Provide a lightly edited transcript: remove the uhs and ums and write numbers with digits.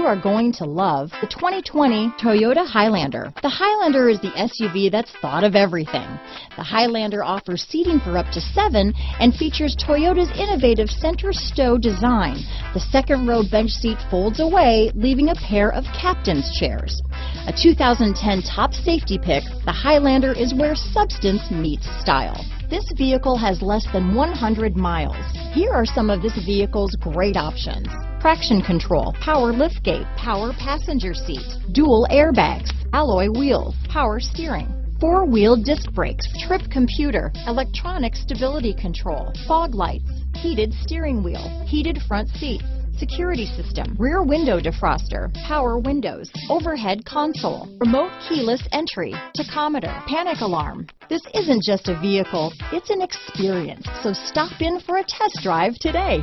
you are going to love the 2020 Toyota Highlander. The Highlander is the SUV that's thought of everything. The Highlander offers seating for up to 7 and features Toyota's innovative center stow design. The second row bench seat folds away, leaving a pair of captain's chairs. A 2010 top safety pick, the Highlander is where substance meets style. This vehicle has less than 100 miles. Here are some of this vehicle's great options: traction control, power liftgate, power passenger seat, dual airbags, alloy wheels, power steering, four-wheel disc brakes, trip computer, electronic stability control, fog lights, heated steering wheel, heated front seats, security system, rear window defroster, power windows, overhead console, remote keyless entry, tachometer, panic alarm. This isn't just a vehicle, it's an experience. So stop in for a test drive today.